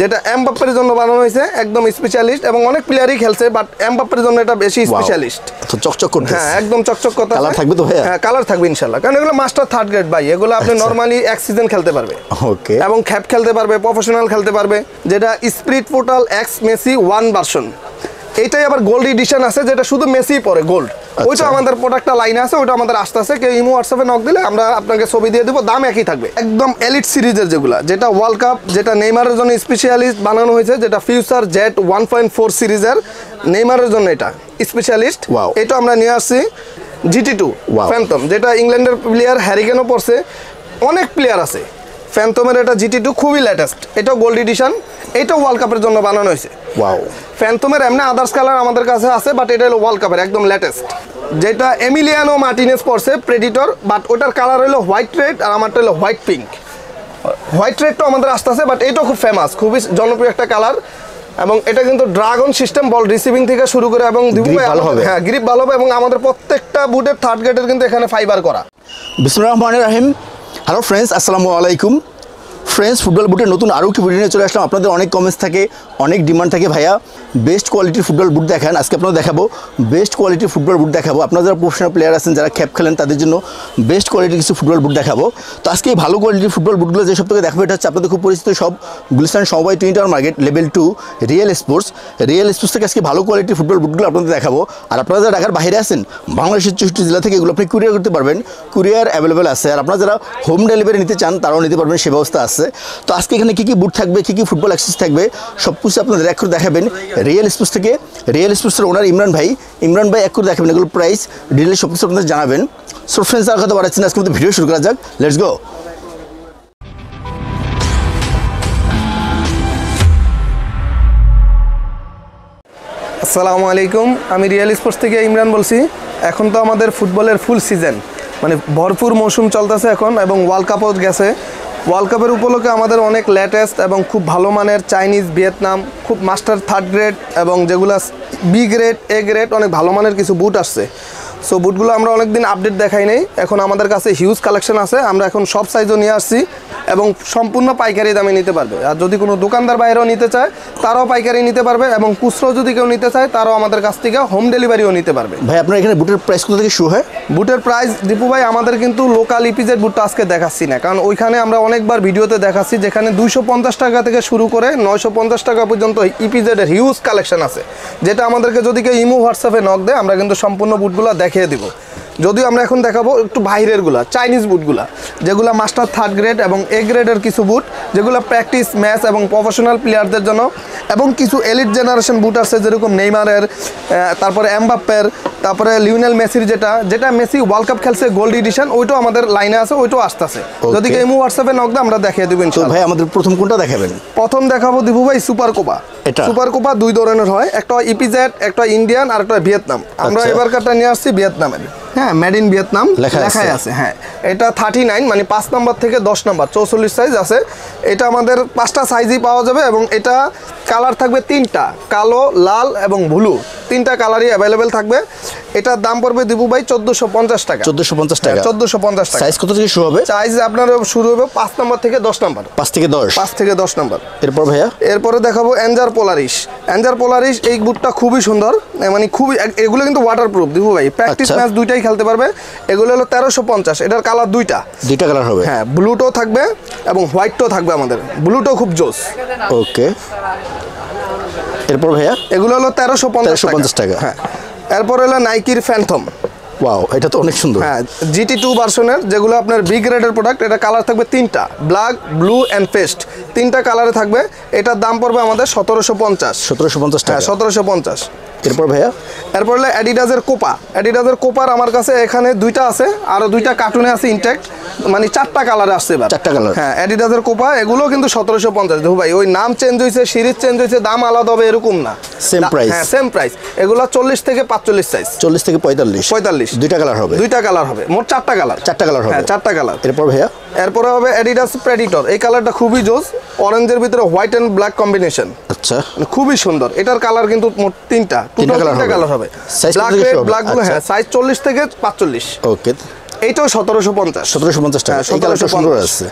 যেটা এমবাপ্পের জন্য বানানো হয়েছে একদম স্পেশালিস্ট এবং অনেক প্লেয়ারই খেলছে বাট এমবাপ্পের জন্য এটা বেশি স্পেশালিস্ট। তো চকচক করতেছে। হ্যাঁ একদম চকচক করতে কালার থাকবে তো ভাই? হ্যাঁ কালার থাকবে ইনশাআল্লাহ, কারণ এগুলো মাস্টার থার্ড গ্রেড ভাই, এগুলো আপনি নরমালি এক সিজন খেলতে পারবে। ওকে, এবং ক্যাপ খেলতে পারবে, প্রফেশনাল খেলতে পারবে। যেটা spirit portal X Messi 1 version, এটাই আবার গোল্ড এডিশন আছে যেটা শুধু মেসি পরে গোল্ড, ওইটা আমাদের প্রোডাক্টটা লাইন আছে, ওইটা আমাদের আস্তে আস্তে কেউ ইমো হোয়াটসঅ্যাপে নক দিলে আমরা আপনাকে ছবি দিয়ে দেবো। দাম একই থাকবে, একদম এলিট সিরিজের যেগুলো, যেটা ওয়ার্ল্ড কাপ, যেটা নেইমারের জন্য স্পেশালিস্ট বানানো হয়েছে, যেটা ফিউচার জেট 1.4 সিরিজের নেইমারের জন্য এটা স্পেশালিস্ট। এটা আমরা নিয়ে আসছি GT2 ফ্যান্টম, যেটা ইংল্যান্ডের প্লেয়ার হ্যারিকেনও পড়ছে, অনেক প্লেয়ার আছে। ফ্যান্টমের এটা GT2 খুবই লেটেস্ট, এটা গোল্ড এডিশন, এটা ওয়ার্ল্ড কাপের জন্য বানানো হয়েছে। ওয়াও, ফ্যান্টমের এমনি আদার্স কালার আমাদের কাছে আছে বাট এটা হলো ওয়ার্ল্ড কাপের একদম লেটেস্ট। যেটা এমিলিয়ানো মার্টিনেজ পরছে প্রেডিটর, বাট ওটার কালার হলো হোয়াইট রেড আর আমারটা হলো হোয়াইট পিঙ্ক। হোয়াইট রেডটা আমাদের আস্তে আছে, বাট এটাও খুব ফেমাস, খুবই জনপ্রিয় একটা কালার। এবং এটা কিন্তু ড্রাগন সিস্টেম, বল রিসিভিং থেকে শুরু করে এবং হ্যাঁ গ্রিপ ভালো হবে, এবং আমাদের প্রত্যেকটা বুটের থার্ড গ্রেডের কিন্তু এখানে ফাইবার করা। বিসমিল্লাহির রহমানির রহিম। হ্যালো ফ্রেন্ডস, আসসালামু আলাইকুম। ফ্রেন্ডস, ফুটবল বুটের নতুন আরও একটি ভিডিও নিয়ে চলে আসলাম। আপনাদের অনেক কমেন্টস থাকে, অনেক ডিমান্ড থাকে, ভাইয়া বেস্ট কোয়ালিটির ফুটবল বুট দেখান। আজকে আপনারা দেখাবো বেস্ট কোয়ালিটির ফুটবল বুট দেখাবো। আপনারা যারা প্রফেশনাল প্লেয়ার আছেন, যারা ক্যাপ খেলেন, তাদের জন্য বেস্ট কোয়ালিটির কিছু ফুটবল বুট দেখাবো। তো আজকে এই ভালো কোয়ালিটির ফুটবল বুটগুলো যেসব থেকে দেখাবো, এটা হচ্ছে আপনাদের খুব পরিচিত সব, গুলিস্তান সবাই 20 tower market, level 2, real sports. Real sports থেকে আজকে ভালো কোয়ালিটির ফুটবল বুটগুলো আপনাদের দেখাবো। আর আপনারা যারা ঢাকার বাইরে আছেন, বাংলাদেশের 64 জেলা থেকে এগুলো আপনি কুরিয়ার করতে পারবেন, কুরিয়ার অ্যাভেলেবেল আছে। আর আপনারা যারা হোম ডেলিভারি নিতে চান, তারাও নিতে পারবেন, সে ব্যবস্থা আছে। তো আজকে এখানে কী কী বুট থাকবে, কী কী ফুটবল অ্যাক্সেস থাকবে, সব কিছু আপনাদের এক করে দেখাবেন রিয়েল স্পোর্টস থেকে। রিয়েল স্পোর্টসের ওনার ইমরান ভাই, ইমরান ভাই এক করে দেখাবেন, এগুলো প্রাইস ডিটেল সব কিছু আপনাদের জানাবেন। সো ফ্রেন্ডস, আর কথা বাড়াচ্ছি না, আজকে আমাদের ভিডিও শুরু করা যাক, লেটস গো। আসসালামু আলাইকুম, আমি রিয়েল স্পোর্টস থেকে ইমরান বলছি। এখন তো আমাদের ফুটবলের ফুল সিজন, মানে ভরপুর মৌসুম চলতেছে এখন, এবং ওয়ার্ল্ড কাপও গেছে। ওয়ার্ল্ড কাপের উপলক্ষে আমাদের অনেক লেটেস্ট এবং খুব ভালো মানের চাইনিজ, ভিয়েতনাম, খুব মাস্টার থার্ড গ্রেড এবং যেগুলো বি গ্রেড, এ গ্রেড, অনেক ভালো মানের কিছু বুট আসছে। সো বুটগুলো আমরা অনেক দিন আপডেট দেখাই নেই, এখন আমাদের কাছে হিউজ কালেকশন আছে। আমরা এখন সব সাইজও নিয়ে আসছি এবং সম্পূর্ণ পাইকারি দামে নিতে পারবে। আর যদি কোনো দোকানদার বাইরেও নিতে চায়, তারাও পাইকারি নিতে পারবে, এবং খুচরো যদি কেউ নিতে চায়, তারাও আমাদের কাছ থেকে হোম ডেলিভারিও নিতে পারবে। ভাই আপনার এখানে বুটের প্রাইস কোথা থেকে শুরু হয়? বুটের প্রাইস দীপু ভাই আমাদের কিন্তু লোকাল ইপিজেড বুটটা আজকে দেখাচ্ছি না, কারণ ওইখানে আমরা অনেকবার ভিডিওতে দেখাচ্ছি, যেখানে 250 টাকা থেকে শুরু করে 950 টাকা পর্যন্ত ইপিজেডের হিউজ কালেকশন আছে, যেটা আমাদেরকে যদি কেউ ইমো হোয়াটসঅ্যাপে নক দেয়, আমরা কিন্তু সম্পূর্ণ বুটগুলো দেখিয়ে দিব। যদিও আমরা এখন দেখাবো একটু বাইরেরগুলা, চাইনিজ বুটগুলা, যেগুলো মাস্টার থার্ড গ্রেড এবং এ গ্রেডের কিছু বুট, যেগুলো প্র্যাকটিস ম্যাচ এবং প্রফেশনাল প্লেয়ারদের জন্য। এবং কিছু এলিট জেনারেশন বুট আছে, যেরকম নেইমারের, তারপরে এমবাপ্পের, তারপরে লিওনেল মেসির, যেটা যেটা মেসি ওয়ার্ল্ড কাপ খেলছে গোল্ড এডিশন, ওইটাও আমাদের লাইনে আছে, ওইটাও আসতেছে। যদি এই মু হোয়াটসঅ্যাপে নক দেয়, আমরা দেখিয়ে দেবেন। ভাই আমাদের প্রথম কোনটা দেখাবেন? প্রথম দেখাবো দীপু ভাই সুপার কোপা। সুপার কোপা দুই ধরনের হয়, একটা ইপিজেড, একটা ইন্ডিয়ান, আর একটা ভিয়েতনাম। আমরা এবারকারটা নিয়ে আসছি ভিয়েতনামের, হ্যাঁ মেড ইন ভিয়েতনাম লেখাই আছে। হ্যাঁ এটা 39, মানে 5 নম্বর থেকে 10 নম্বর 44 সাইজ আছে। এটা আমাদের 5টা সাইজই পাওয়া যাবে, এবং এটা কালার থাকবে 3টা, কালো, লাল এবং ব্লু, 3টা কালারই অ্যাভেলেবেল থাকবে। এটার দাম পড়বে দীপু ভাই 1450 টাকা। 1450 টাকা, 1450 টাকা। সাইজ কত থেকে শুরু হবে? সাইজ আপনার শুরু হবে 5 নম্বর থেকে 10 নম্বর, 5 থেকে 10, 5 থেকে 10 নম্বর। এরপর ভাইয়া এরপরে দেখাবো এঞ্জার পোলারিশ। এঞ্জার পোলারিশ এই বুটটা খুবই সুন্দর, মানে খুবই, এগুলো কিন্তু ওয়াটারপ্রুফ দীপু ভাই, প্র্যাকটিস ম্যাচ দুইটাই খেলতে পারবে। এগুলো হলো 1350। এটার কালার দুইটা কালার হবে, হ্যাঁ ব্লুটো থাকবে এবং হোয়াইটটাও থাকবে। আমাদের ব্লুটো খুব জোস। ওকে এরপর ভাইয়া এগুলো হলো 1350 টাকা। হ্যাঁ এরপর হলো নাইকির ফ্যান্টম। ওয়াও এটা তো অনেক সুন্দর, হ্যাঁ GT2 ভার্সনের, যেগুলো আপনার বি গ্রেডের প্রোডাক্ট। এটা কালার থাকবে 3টা, ব্ল্যাক, ব্লু অ্যান্ড পেস্ট, 3টা কালারে থাকবে। এটার দাম পড়বে আমাদের 1750। 1750 টাকা, 1750। এরপর ভাইয়া এরপর হলো অ্যাডিডাসের কোপা। অ্যাডিডাসের কোপার আমার কাছে এখানে 2টা আছে, আরও 2টা কার্টুনে আছে ইনটেক্ট, মানে 4টা কালারে আসছে এবার, 4টা কালার। হ্যাঁ অ্যাডিডাসের কোপা এগুলো কিন্তু 1750। দেখো ভাই ওই নাম চেঞ্জ হয়েছে, সিরিজ চেঞ্জ হয়েছে, দাম আলাদা হবে এরকম না, সেম প্রাইস। হ্যাঁ সেম প্রাইস। এগুলো 40 থেকে 45 সাইজ, 40 থেকে 45। 2টা কালার হবে, 2টা কালার হবে, মোট 4টা কালার, 4টা কালার হবে, হ্যাঁ 4টা কালার। এরপর ভাইয়া এরপরে হবে অ্যাডিডাস প্রেডিটর। এই কালারটা খুবই জোস, অরেঞ্জের ভিতরে হোয়াইট এন্ড ব্ল্যাক কম্বিনেশন। আচ্ছা খুবই সুন্দর। এটার কালার কিন্তু মোট 3টা, 2টা কালার হবে। ব্ল্যাক রেড, ব্ল্যাক ব্লু, হ্যাঁ সাইজ 40 থেকে 45। ওকে এইটাও 1750। 1750 টাকা। এই কালারটা সুন্দর আছে।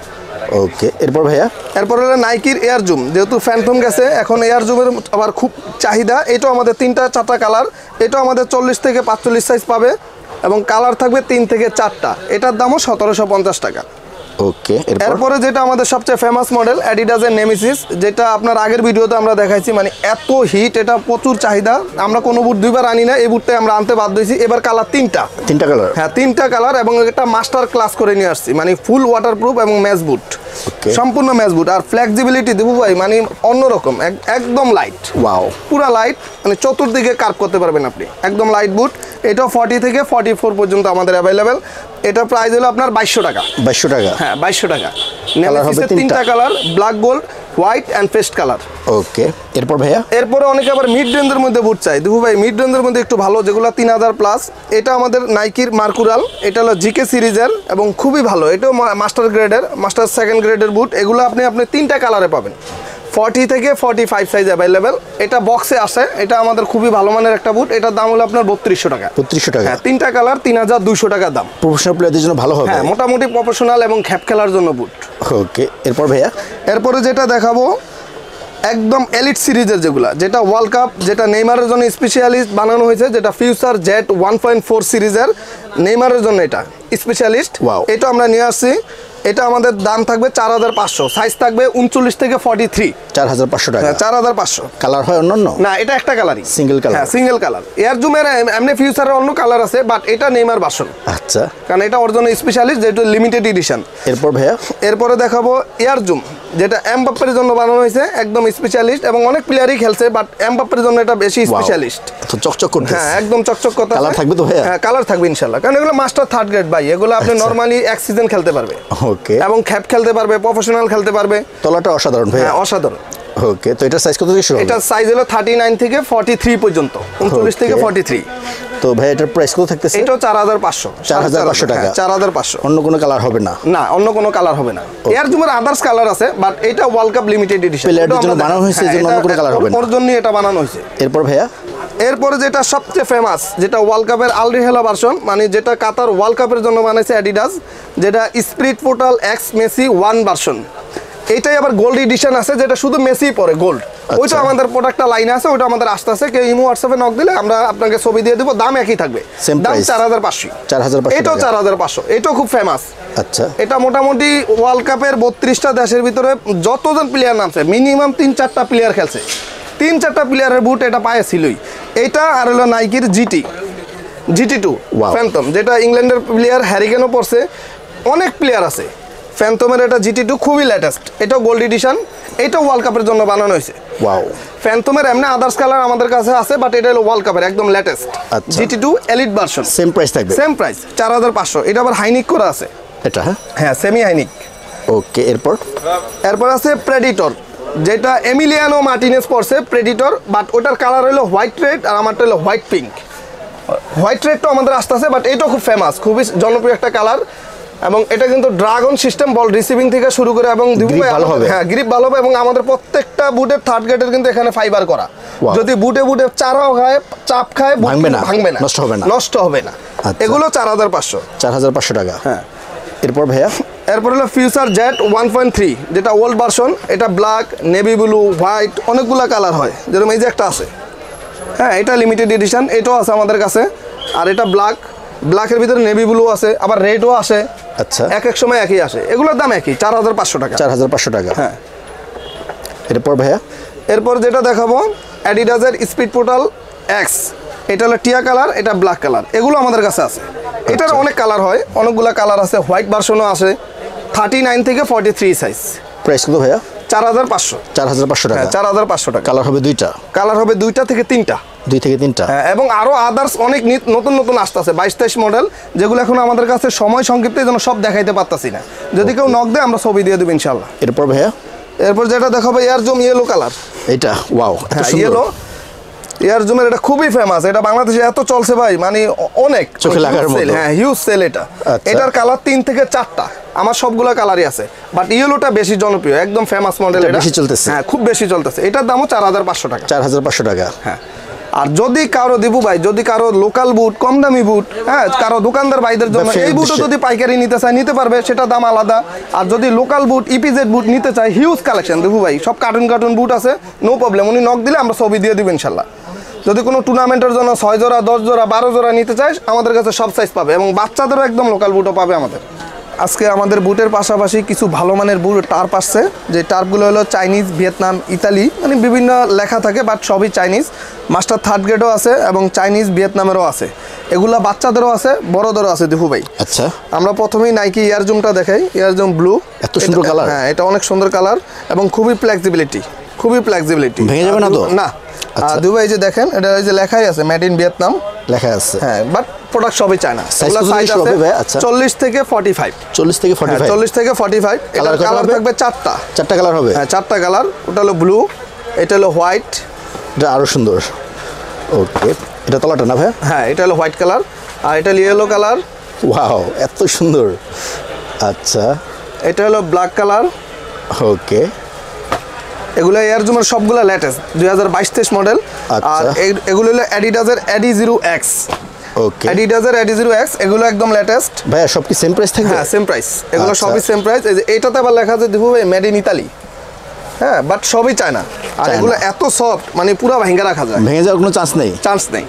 ওকে এরপর ভাইয়া এরপর হলো নাইকির এয়ার জুম যেহেতু ফ্যান্টম গেছে এখন এয়ার জুমের আবার খুব চাহিদা এটাও আমাদের 3-4টা কালার এটাও আমাদের 40 থেকে 45 সাইজ পাবে এবং কালার থাকবে 3 থেকে 4টা এটার দামও 1750 টাকা ওকে এরপর যেটা আমাদের সবচেয়ে ফেমাস মডেল অ্যাডিডাস এর নেমেসিস যেটা আপনার আগের ভিডিওতে আমরা দেখাইছি মানে এত হিট এটা প্রচুর চাহিদা আমরা কোনো বুট দুইবার আনি না এই বুটটাই আমরা আনতে বাধ্য হইছি এবার কালার 3টা কালার হ্যাঁ 3টা কালার এবং এটা মাস্টার ক্লাস করে নিয়ে আসছি মানে ফুল ওয়াটারপ্রুফ এবং ম্যাচ বুট সম্পূর্ণ ম্যাচ বুট আর ফ্লেক্সিবিলিটি দেবু ভাই মানে অন্যরকম একদম লাইট ওয়াও পুরো লাইট মানে চতুর্দিকে কার্ভ করতে পারবেন আপনি একদম লাইট বুট এটা 40 থেকে 44 পর্যন্ত আমাদের अवेलेबल এটা প্রাইস হলো আপনার 2200 টাকা 2200 টাকা হ্যাঁ 2200 টাকা নেমেসিসের 3টা colour black gold white and paste colour okay এরপর ভাইয়া এরপর অনেকে আবার মিড রেঞ্জের মধ্যে বুট চাই দেখো ভাই মিড রেঞ্জের মধ্যে একটু ভালো যেগুলো 3000 প্লাস এটা আমাদের নাইকির মার্কুরাল এটা হলো জিকে সিরিজের এবং খুবই ভালো এটা মাস্টার গ্রেডের মাস্টার সেকেন্ড গ্রেডের বুট এগুলো আপনি 3টা কালারে পাবেন 40 থেকে 45 সাইজ अवेलेबल এটা বক্সে আসে এটা আমাদের খুবই ভালো মানের একটা বুট এটার দাম হলো আপনার 3200 টাকা 3200 টাকা হ্যাঁ 3টা কালার 3200 টাকা দাম প্রফেশনাল প্লেয়ারদের জন্য ভালো হবে হ্যাঁ মোটামুটি প্রফেশনাল এবং খ্যাপ খেলার জন্য বুট ওকে এরপর ভাইয়া এরপরে যেটা দেখাবো একদম এলিট সিরিজের যেগুলা যেটা ওয়ার্ল্ড কাপ যেটা নেইমারের জন্য স্পেশালিস্ট বানানো হয়েছে যেটা ফিউচার জেট 1.4 সিরিজের নেইমারের জন্য এটা স্পেশালিস্ট এটা আমরা নিয়ে আসি এটা আমাদের দাম থাকবে 4500 সাইজ থাকবে 39 থেকে 43 4500 টাকা 4500 কালার হয় অন্যন্য না এটা একটা কালারই সিঙ্গেল কালার হ্যাঁ সিঙ্গেল কালার এয়ার জুমের এমনি ফিউচারে অন্য কালার আছে বাট এটা নেইমার ভার্সন আচ্ছা কারণ এটা ওর জন্য স্পেশালিস্ট যেটা লিমিটেড এডিশন এরপর ভাইয়া এরপরে দেখাবো এয়ার জুম যেটা এমবাপ্পের জন্য বানানো হয়েছে একদম স্পেশালিস্ট এবং অনেক প্লেয়ারই খেলছে বাট এমবাপ্পের জন্য এটা বেশি স্পেশালিস্ট তো চকচক করবে হ্যাঁ একদম চকচক কথা কালার থাকবে তো ভাইয়া হ্যাঁ কালার থাকবে ইনশাআল্লাহ কারণ এগুলো মাস্টার থার্ড গ্রেড ভাই এগুলো আপনি নরমালি এক সিজন খেলতে পারবে ওকে এবং খ্যাপ খেলতে পারবে প্রফেশনাল খেলতে পারবে তলাটা অসাধারণ ভাই হ্যাঁ অসাধারণ ওকে তো এটা সাইজ কত থেকে শুরু এটা সাইজ হলো 39 থেকে 43 পর্যন্ত 39 থেকে 43 তো ভাই এটার প্রাইস কত থাকতেছে এটা 4500 টাকা 4500 অন্য কোনো কালার হবে না না অন্য কোনো কালার হবে না এর জুমের আদার্স কালার আছে বাট এটা ওয়ার্ল্ড কাপ লিমিটেড এডিশন প্লেয়ারদের জন্য বানানো হয়েছে এজন্য অন্য কোনো কালার হবে না ওর জন্য এটা বানানো হয়েছে এরপর ভাইয়া এরপরে যেটা সবচেয়ে ফেমাস যেটা ওয়ার্ল্ড কাপের আল রিহলা ভার্সন মানে যেটা কাতার ওয়ার্ল্ড কাপের জন্য বানাইছে অ্যাডিডাস যেটা spirit portal X Messi 1 version এটাই আবার গোল্ড এডিশন আছে যেটা শুধু মেসি পরে গোল্ড ওইটা আমাদের প্রোডাক্টটা লাইন আছে ওটা আমাদের আসতে আছে কেউ ইমো হোয়াটসঅ্যাপে নক দিলে আমরা আপনাকে ছবি দিয়ে দেব দাম একই থাকবে দাম 4500 এটাও 4500 এটাও খুব ফেমাস আচ্ছা এটা মোটামুটি ওয়ার্ল্ড কাপের 32টা দেশের ভিতরে যতজন প্লেয়ার নামছে মিনিমাম 3-4টা প্লেয়ার খেলছে 3-4টা প্লেয়ারের বুট এটা পাইছিলই এটা আর হলো নাইকির GT2 ফ্যান্টম যেটা ইংল্যান্ডের প্লেয়ার হ্যারিকেনও পড়ছে অনেক প্লেয়ার আছে ফ্যান্টমের এটা GT2 খুবই লেটেস্ট এটা গোল্ড এডিশন এটা ওয়ার্ল্ড কাপের জন্য বানানো হয়েছে ওয়াও ফ্যান্টমের এমনি আদার্স কালার আমাদের কাছে আছে বাট এটা হলো ওয়ার্ল্ড কাপের একদম latest GT2 elite version same price থাকবে সেম প্রাইস 4500 এটা আবার হাইনিক করা আছে এটা হ্যাঁ সেমি হাইনিক ওকে এরপর আছে প্রেডিটর যেটা এমিলিয়ানো মার্টিনেজ পরছে প্রেডিটর বাট ওটার কালার হলো হোয়াইট রেড আর আমারটা হলো হোয়াইট পিঙ্ক হোয়াইট রেডটা আমাদের আসতেছে বাট এটা খুব ফেমাস খুবই জনপ্রিয় একটা কালার এবং এটা কিন্তু ড্রাগন সিস্টেম বল রিসিভিং থেকে শুরু করে এবং হ্যাঁ গ্রিপ ভালো হবে এবং আমাদের প্রত্যেকটা বুটের থার্ড গ্রেডের কিন্তু এখানে ফাইবার করা যদি বুটে চারাও খায় চাপ খায় ভাঙবে না নষ্ট হবে না এগুলো 4500 টাকা হ্যাঁ এরপর ভাইয়া এরপর হলো ফিউচার জেট 1.3 যেটা ওল্ড ভার্সন এটা ব্ল্যাক নেভি ব্লু হোয়াইট অনেকগুলো কালার হয় যেরকম এই যে একটা আছে হ্যাঁ এটা লিমিটেড এডিশন এটাও আছে আমাদের কাছে আর এটা ব্ল্যাকের ভিতরে নেভি ব্লু আছে আবার রেডও আসে আচ্ছা এক সময় একই আসে এগুলোর দাম একই 4500 টাকা হ্যাঁ এরপর ভাইয়া এরপর যেটা দেখাবো অ্যাডিডাসের স্পিড পোর্টাল X এটা হলো টিয়া কালার এটা ব্ল্যাক কালার এগুলো আমাদের কাছে আছে এটার অনেক কালার হয় অনেকগুলো কালার আছে হোয়াইট ভার্সনও আছে 39 থেকে 43 সাইজ প্রাইস কত ভাইয়া 4500 টাকা 4500 টাকা কালার হবে 2টা থেকে 3টা 2 থেকে 3টা হ্যাঁ এবং আরো আদার্স অনেক নতুন আসছে 22-23 মডেল যেগুলো এখন আমাদের কাছে সময় সংক্ষিপ্তে যেন সব দেখাইতে পারতাছি না যদি কেউ নক দেয় আমরা ছবি দিয়ে দেব ইনশাআল্লাহ এরপর ভাইয়া এরপর যেটা দেখাবো এয়ার জুম ইয়েলো কালার এটা ওয়াও এত সুন্দর ইয়েলো এয়ার জুমের এটা খুবই ফেমাস এটা বাংলাদেশে এত চলছে ভাই মানে অনেক চোখে লাগার মতো হ্যাঁ হিউজ সেল এটা এটার কালার 3 থেকে 4টা আমার সবগুলা কালারই আছে বাট ইয়েলোটা বেশি জনপ্রিয় একদম ফেমাস মডেল এটা বেশি চলতেছে হ্যাঁ খুব বেশি চলতেছে এটার দামও 4500 টাকা হ্যাঁ আর যদি কারো দেবু ভাই যদি কারো লোকাল বুট কম দামি বুট হ্যাঁ কারো দোকানদার ভাইদের জন্য এই বুটও যদি পাইকারি নিতে চায় নিতে পারবে সেটা দাম আলাদা আর যদি লোকাল বুট ইপিজেড বুট নিতে চায় হিউজ কালেকশন দেবু ভাই সব কার্টুন বুট আছে নো প্রবলেম উনি নক দিলে আমরা ছবি দিয়ে দেব ইনশাআল্লাহ যদি কোনো টুর্নামেন্টের জন্য 6 জোড়া 10 জোড়া 12 জোড়া নিতে চায় আমাদের কাছে সব সাইজ পাবে এবং বাচ্চাদেরও একদম লোকাল বুটও পাবে আমাদের আজকে আমাদের বুটের পাশাপাশি কিছু ভালো মানের বুট টার্প আসছে যে টার্পগুলো হলো চাইনিজ ভিয়েতনাম ইতালি মানে বিভিন্ন লেখা থাকে বাট সবই চাইনিজ মাস্টার থার্ড গ্রেডও আছে এবং চাইনিজ ভিয়েতনামেরও আছে এগুলা বাচ্চাদেরও আছে বড়দেরও আছে দেখু ভাই আচ্ছা আমরা প্রথমেই নাইকি ইয়ারজুমটা দেখাই ইয়ারজুম ব্লু এত সুন্দর কালার হ্যাঁ এটা অনেক সুন্দর কালার এবং খুবই ফ্লেক্সিবিলিটি ভেঙে যাবে না তো না আর দেখু ভাই যে দেখেন এটা এই যে লেখাই আছে মেড ইন ভিয়েতনাম লেখা আছে হ্যাঁ বাট প্রোডাক্ট সবই চায়না এগুলা সাইজ আছে 40 থেকে 45 কালার থাকবে চারটা কালার হবে হ্যাঁ চারটা কালার ওটা হলো ব্লু এটা হলো হোয়াইট এটা আরো সুন্দর ওকে এটা তলাটা না ভাই হ্যাঁ এটা হলো হোয়াইট কালার আর এটা ইয়েলো কালার ওয়াও এত সুন্দর আচ্ছা এটা হলো ব্ল্যাক কালার ওকে এগুলা এয়ারজুমের সবগুলা লেটেস্ট 2022-23 মডেল আর এগুলো হলো Adidas এর AD0X ওকে Adidas এর AD0X এগুলো একদম লেটেস্ট ভাই সব কি সেম প্রাইস থাকবে হ্যাঁ সেম প্রাইস এগুলো সবই সেম প্রাইস এই যে এইটাতে আবার লেখা আছে দেখো ভাই মেড ইন ইতালি হ্যাঁ বাট সবই চায়না আর এগুলো এত সফট মানে পুরো ভাঙা রাখা যায় ভেঙে যাওয়ার কোনো চান্স নেই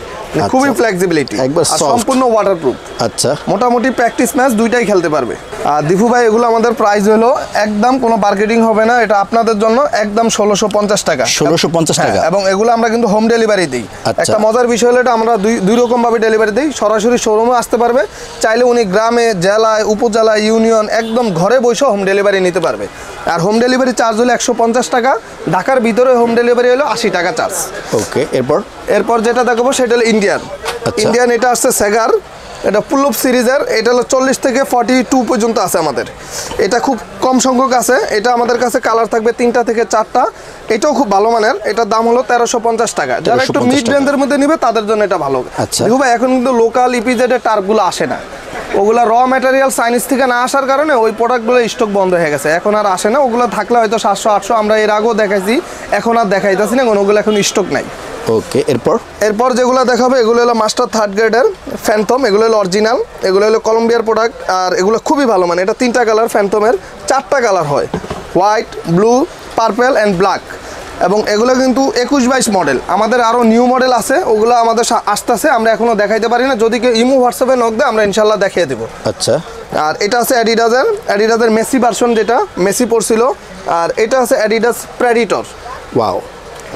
খুবই ফ্লেক্সিবিলিটি একবার সম্পূর্ণ ওয়াটারপ্রুফ আচ্ছা মোটামুটি প্র্যাকটিস ম্যাচ দুইটাই খেলতে পারবে আর দীপু ভাই এগুলো আমাদের প্রাইস হলো একদম কোনো মার্কেটিং হবে না এটা আপনাদের জন্য একদম 1650 টাকা 1650 টাকা এবং এগুলো আমরা কিন্তু হোম ডেলিভারি দেই একটা মজার বিষয় হলো এটা আমরা দুই রকম ভাবে ডেলিভারি দেই সরাসরি শোরুমে আসতে পারবে চাইলে উনি গ্রামে জেলায় উপজেলা ইউনিয়ন একদম ঘরে বসে হোম ডেলিভারি নিতে পারবে আর হোম ডেলিভারি চার্জ হলো 150 টাকা ঢাকার ভিতরে হোম ডেলিভারি হলো 80 টাকা চার্জ ওকে এরপর যেটা দেখাবো সেটা হলো ইন্ডিয়ান এটা আসছে সেগার এটা পুলপ সিরিজের এটা হলো 40 থেকে 42 পর্যন্ত আছে আমাদের এটা খুব কম সংখ্যক আছে এটা আমাদের কাছে কালার থাকবে 3টা থেকে 4টা এটাও খুব ভালো মানের এটার দাম হলো 1350 টাকা যারা একটু মিড রেঞ্জের মধ্যে নেবে তাদের জন্য এটা ভালো দেখো ভাই এখন কিন্তু লোকাল ইপিজেড এর টার্পগুলো আসে না ওগুলা র ম্যাটেরিয়াল সাইনিস থেকে না আসার কারণে ওই প্রোডাক্টগুলো স্টক বন্ধ হয়ে গেছে এখন আর আসে না ওগুলো থাকলে হয়তো 700-800 আমরা এর আগেও দেখাইছি এখন আর দেখাইতাছি না ওগুলো এখন স্টক নাই ওকে এরপর যেগুলো দেখাবো এগুলো হলো মাস্টার থার্ড গ্রেডের ফ্যান্টম এগুলো হলো অরিজিনাল এগুলো হলো কলম্বিয়ার প্রোডাক্ট আর এগুলো খুবই ভালো মানে এটা 3টা কালার ফ্যান্টমের 4টা কালার হয় white blue purple and black এবং এগুলো কিন্তু 21-22 মডেল আমাদের আরও নিউ মডেল আছে ওগুলো আমাদের আসতেছে আমরা এখনও দেখাইতে পারি না যদি কেউ ইমো হোয়াটসঅ্যাপে নক দেয় আমরা ইনশাল্লাহ দেখিয়ে দেবো আচ্ছা আর এটা আছে অ্যাডিডাসের মেসি ভার্সন যেটা মেসি পড়ছিল আর এটা আছে অ্যাডিডাস প্রেডিটর ওয়াও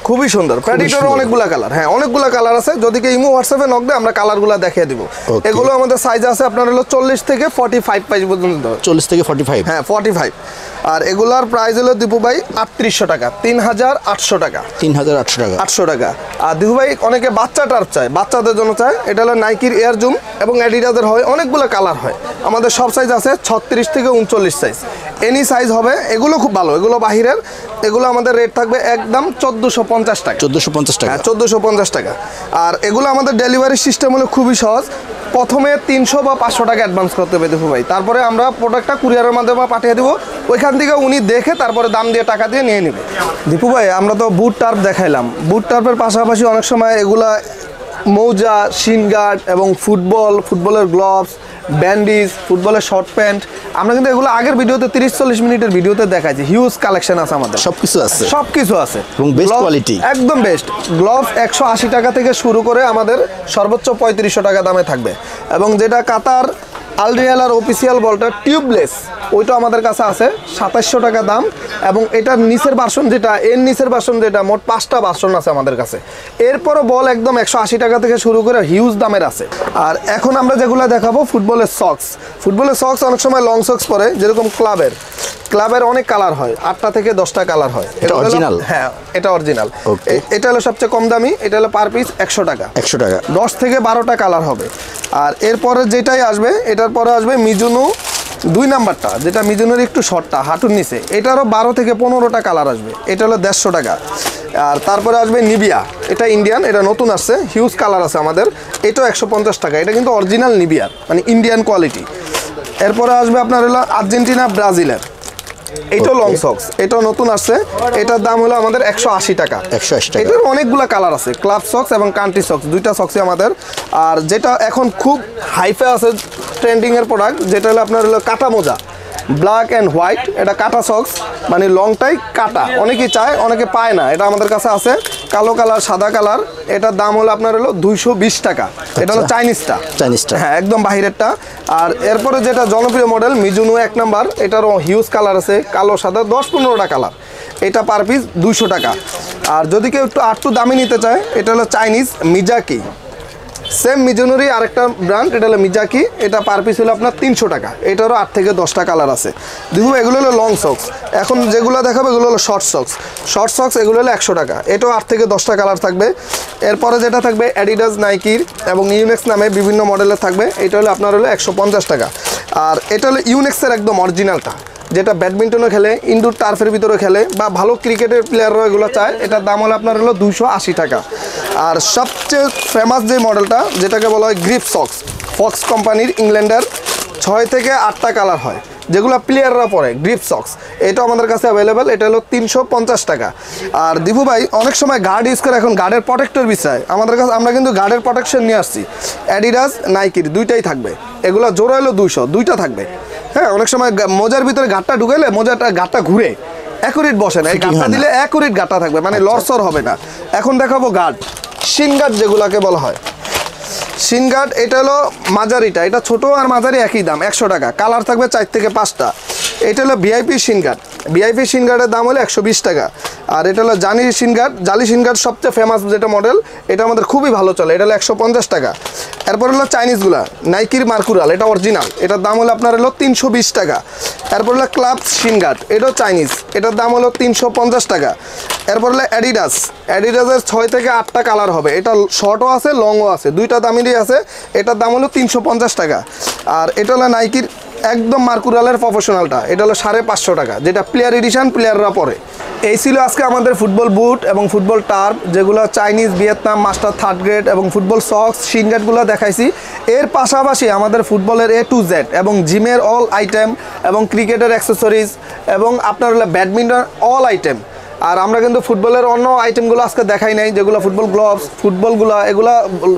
খুবই সুন্দর প্রেডিটর অনেকগুলা কালার হ্যাঁ অনেকগুলা কালার আছে যদি কেউ ইমো হোয়াটসঅ্যাপে নক দেয় আমরা কালারগুলো দেখিয়ে দেবো এগুলো আমাদের সাইজ আছে আপনার হলো 40 থেকে 45 প্রাইস পর্যন্ত 40 থেকে 45 হ্যাঁ 45 আর এগুলার প্রাইস হলো দীপু ভাই 3800 টাকা 3800 টাকা 3800 টাকা আর দীপু ভাই অনেকে বাচ্চা টার্প চায় বাচ্চাদের জন্য চায় এটা হলো নাইকির এয়ার জুম এবং অ্যাডিডাসের হয় অনেকগুলো কালার হয় আমাদের সব সাইজ আছে 36 থেকে 39 সাইজ এনি সাইজ হবে এগুলো খুব ভালো এগুলো বাহিরের এগুলো আমাদের রেট থাকবে একদম 1450 টাকা 1450 টাকা 1450 টাকা আর এগুলো আমাদের ডেলিভারি সিস্টেম হলো খুবই সহজ প্রথমে 300 বা 500 টাকা অ্যাডভান্স করতে হবে দেখো ভাই তারপরে আমরা প্রোডাক্টটা কুরিয়ারের মাধ্যমে পাঠিয়ে দেব ওইখান থেকে উনি দেখে তারপরে দাম দিয়ে টাকা দিয়ে নিয়ে নেবে দীপু ভাই আমরা তো বুট টার্প দেখাইলাম বুট টার্পের পাশাপাশি অনেক সময় এগুলা মৌজা শিন গার্ড এবং ফুটবলের গ্লাভস ব্যান্ডিজ ফুটবলের শর্ট প্যান্ট আমরা কিন্তু এগুলো আগের ভিডিওতে 30-40 মিনিটের ভিডিওতে দেখাইছি হিউজ কালেকশন আছে আমাদের সবকিছু আছে এবং বেস্ট কোয়ালিটি একদম বেস্ট গ্লাভস 180 টাকা থেকে শুরু করে আমাদের সর্বোচ্চ 3500 টাকা দামে থাকবে এবং যেটা কাতার আল রিহলার অফিসিয়াল বলটা টিউবলেস ওইটা আমাদের কাছে আছে 2700 টাকা দাম এবং এটার নিচের ভার্সন যেটা মোট 5টা ভার্সন আছে আমাদের কাছে এরপরও বল একদম 180 টাকা থেকে শুরু করে হিউজ দামের আছে আর এখন আমরা যেগুলো দেখাবো ফুটবলের সক্স অনেক সময় লং সক্স পরে যেরকম ক্লাবের অনেক কালার হয় 8টা থেকে 10টা কালার হয় এটা অরিজিনাল হ্যাঁ এটা অরিজিনাল এটা হলো সবচেয়ে কম দামি এটা হলো পার পিস 100 টাকা 10 থেকে 12টা কালার হবে আর এরপরে যেটাই আসবে এটার পরে আসবে মিজুনো 2 নাম্বারটা যেটা মিজুনোর একটু শর্টটা হাঁটুর নিচে এটারও 12 থেকে 15টা কালার আসবে এটা হলো 150 টাকা আর তারপরে আসবে নিবিয়া এটা ইন্ডিয়ান এটা নতুন আসছে হিউজ কালার আছে আমাদের এটাও 150 টাকা এটা কিন্তু অরিজিনাল নিবিয়ার মানে ইন্ডিয়ান কোয়ালিটি এরপরে আসবে আপনার হলো আর্জেন্টিনা ব্রাজিলের এটা লং সক্স, এটা নতুন আসছে, এটার দাম হলো আমাদের 180 টাকা। 180 টাকা। এটার অনেকগুলা কালার আছে, ক্লাব সক্স এবং কান্ট্রি সক্স, দুইটা সক্সই আমাদের। আর যেটা এখন খুব হাইফে আছে ট্রেন্ডিং এর প্রোডাক্ট, যেটা হলো আপনার হলো কাটা মোজা, ব্ল্যাক অ্যান্ড হোয়াইট, এটা কাটা সক্স, মানে লংটাই কাটা, অনেকেই চায় অনেকে পায় না, এটা আমাদের কাছে আছে। কালো কালার, সাদা কালার, এটার দাম হলো আপনার হলো 220 টাকা। এটা হলো চাইনিজটা, চাইনিজটা হ্যাঁ, একদম বাহিরেরটা। আর এরপরে যেটা জনপ্রিয় মডেল মিজুনো 1 নাম্বার, এটারও হিউজ কালার আছে, কালো সাদা 10-15টা কালার, এটা পার পিস 200 টাকা। আর যদি কেউ একটু আটটু দামি নিতে চায়, এটা হলো চাইনিজ মিজাকি, সেম মিজোনোরই আরেকটা ব্র্যান্ড, এটা হলো মিজাকি, এটা পার পিস হলো আপনার 300 টাকা। এটারও 8 থেকে 10টা কালার আছে। দেখুন এগুলো হলো লং সক্স, এখন যেগুলো দেখাবো এগুলো হলো শর্ট সক্স। শর্ট সক্স এগুলো হলো 100 টাকা, এটাও 8 থেকে 10টা কালার থাকবে। এরপরে যেটা থাকবে অ্যাডিডাস, নাইকির এবং ইউনেক্স নামে বিভিন্ন মডেলের থাকবে, এটা হলো আপনার হলো 150 টাকা। আর এটা হলো ইউনেক্সের একদম অরিজিনালটা, যেটা ব্যাডমিন্টনও খেলে, ইনডোর টার্ফের ভিতরে খেলে, বা ভালো ক্রিকেটের প্লেয়াররাও এগুলো চায়। এটার দাম হলো আপনার হলো 280 টাকা। আর সবচেয়ে ফেমাস যে মডেলটা, যেটাকে বলা হয় গ্রিপ সক্স, ফক্স কোম্পানির ইংল্যান্ডের, 6 থেকে 8টা কালার হয়, যেগুলো প্লেয়াররা পরে, গ্রিপ সক্স, এটা আমাদের কাছে অ্যাভেলেবেল। এটা হলো 350 টাকা। আর দীপু ভাই অনেক সময় গার্ড ইউজ করে, এখন গার্ডের প্রোটেক্টর বিছায় আমাদের কাছে, আমরা কিন্তু গার্ডের প্রোটেকশন নিয়ে আসছি, অ্যাডিডাস নাইকির দুইটাই থাকবে। এগুলো জোড়া হলো 200, দুইটা থাকবে। হ্যাঁ, অনেক সময় মোজার ভিতরে গাঁটটা ঢুকাইলে মোজাটা গাঁটটা ঘুরে অ্যাকুরেট বসে না, এই গাঁটটা দিলে অ্যাকুরেট গাঁটটা থাকবে, মানে লরসর হবে না। এখন দেখাবো গার্ড, শিন গার্ড যেগুলোকে বলা হয় শিন গার্ড, এটা হলো মাঝারিটা, এটা ছোটো আর মাঝারি একই দাম, 100 টাকা। কালার থাকবে 4 থেকে 5টা। এটা হলো VIP shin guard, VIP shin গার্ডের দাম হলো 120 টাকা। আর এটা হলো জালি শিন গার্ড, জালি শিন গার্ড সবচেয়ে ফেমাস যেটা মডেল, এটা আমাদের খুবই ভালো চলে, এটা হলো 150 টাকা। এরপর হলো চাইনিজগুলা, নাইকির মার্কুরাল, এটা অরিজিনাল, এটার দাম হলো আপনার হলো 320 টাকা। এরপর হলো ক্লাব শিন গার্ড, এটাও চাইনিজ, এটার দাম হলো 350 টাকা। এরপর হলো অ্যাডিডাস, অ্যাডিডাসের 6 থেকে 8টা কালার হবে, এটা শর্টও আছে লংও আছে, দুইটা দামেরই আছে, এটার দাম হলো 350 টাকা। আর এটা হলো নাইকির একদম মার্কুরালের প্রফেশনালটা, এটা হলো 550 টাকা, যেটা প্লেয়ার এডিশন, প্লেয়াররা পরে। এই ছিল আজকে আমাদের ফুটবল বুট এবং ফুটবল টার্প, যেগুলো Chinese, Vietnam, master, 3rd grade এবং ফুটবল সক্স, শিনগার্ডগুলো দেখাইছি। এর পাশাপাশি আমাদের ফুটবলের A to Z এবং জিমের অল আইটেম এবং ক্রিকেটের অ্যাক্সেসরিজ এবং আপনার হলো ব্যাডমিন্টন অল আইটেম। আর আমরা কিন্তু ফুটবলের অন্য আইটেমগুলো আজকে দেখাই নাই, যেগুলো ফুটবল গ্লোভস, ফুটবলগুলো, এগুলো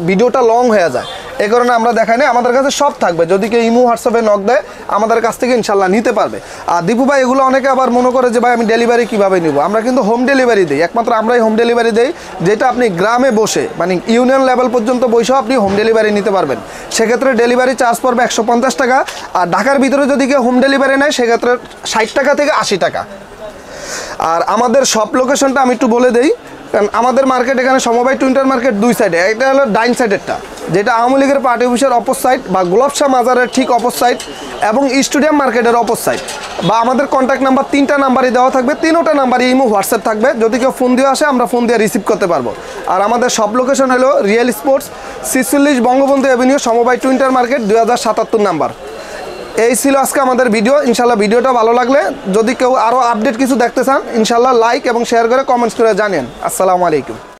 ভিডিওটা লং হয়ে যায়, এই কারণে আমরা দেখাই নাই। আমাদের কাছে সব থাকবে, যদি কেউ ইমো, হোয়াটসঅ্যাপে নক দেয়, আমাদের কাছ থেকে ইনশাল্লাহ নিতে পারবে। আর দীপু ভাই, এগুলো অনেকে আবার মনে করে যে ভাই আমি ডেলিভারি কীভাবে নিব, আমরা কিন্তু হোম ডেলিভারি দিই, একমাত্র আমরাই হোম ডেলিভারি দিই, যেটা আপনি গ্রামে বসে, মানে ইউনিয়ন লেভেল পর্যন্ত বসেও আপনি হোম ডেলিভারি নিতে পারবেন। সেক্ষেত্রে ডেলিভারি চার্জ পড়বে 150 টাকা। আর ঢাকার ভিতরে যদি কেউ হোম ডেলিভারি নেয়, সেক্ষেত্রে 60 টাকা থেকে 80 টাকা। আর আমাদের সব লোকেশনটা আমি একটু বলে দেই, কারণ আমাদের মার্কেট এখানে সমবায় টুইন্টার মার্কেট, দুই সাইডে, একটা হলো ডাইন সাইডেরটা, যেটা আওয়ামী লীগের পার্টি অফিসের অপর সাইড, বা গোলাপশাহ মাজারের ঠিক অপর সাইড, এবং স্টেডিয়াম মার্কেটের অপর সাইড। বা আমাদের কন্ট্যাক্ট নাম্বার 3টা নাম্বারই দেওয়া থাকবে, 3টা নাম্বারই ইমো, হোয়াটসঅ্যাপ থাকবে, যদি কেউ ফোন দিয়ে আসে আমরা ফোন দিয়ে রিসিভ করতে পারবো। আর আমাদের সব লোকেশন হলো রিয়েল স্পোর্টস, 46 বঙ্গবন্ধু অ্যাভিনিউ, সমবায় টুইন্টার মার্কেট, 2077 নাম্বার। এই ছিল আজকে আমাদের ভিডিও। ইনশাল্লাহ ভিডিওটা ভালো লাগলে, যদি কেউ আরও আপডেট কিছু দেখতে চান, ইনশাল্লাহ লাইক এবং শেয়ার করে কমেন্টস করে জানেন। আসসালামু আলাইকুম।